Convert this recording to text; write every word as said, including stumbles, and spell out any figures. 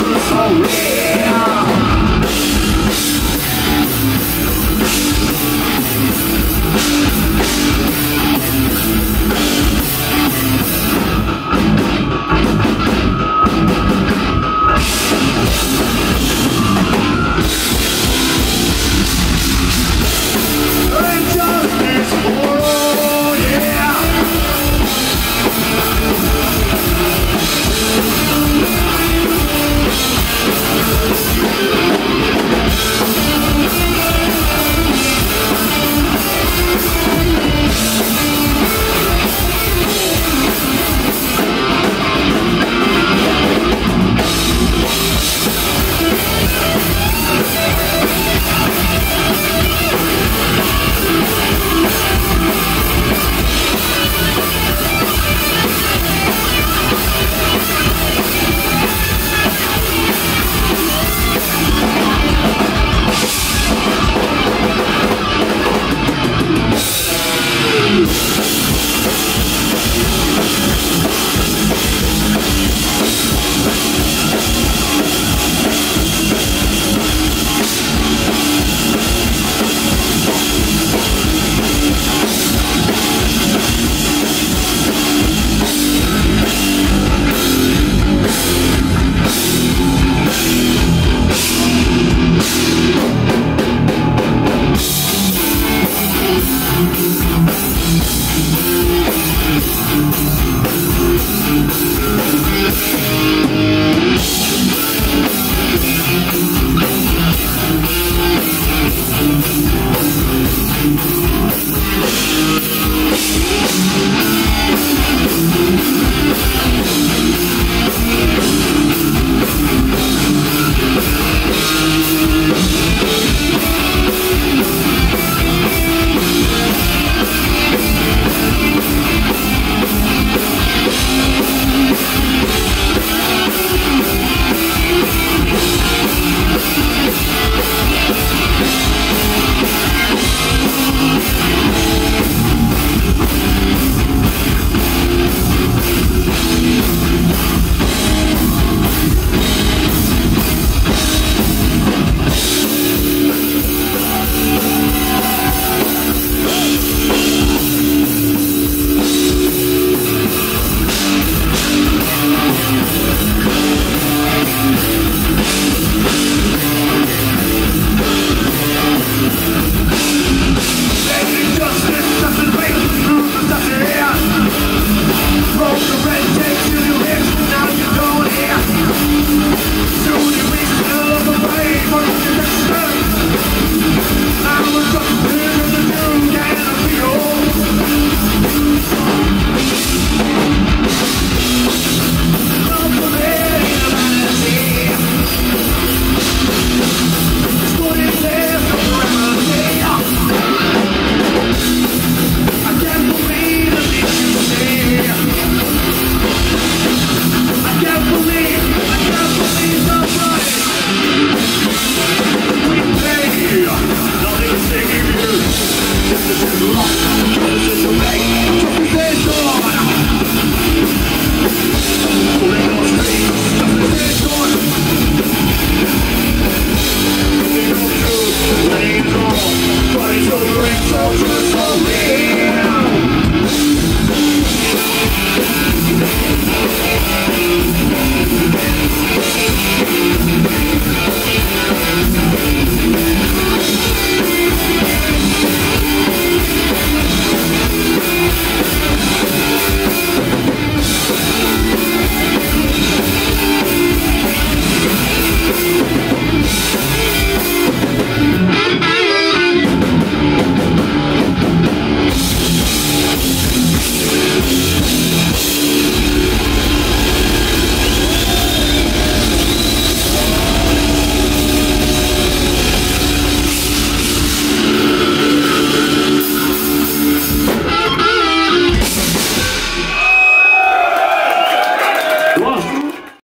It's already